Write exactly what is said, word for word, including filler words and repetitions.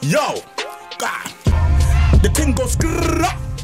Yo, God. The thing goes.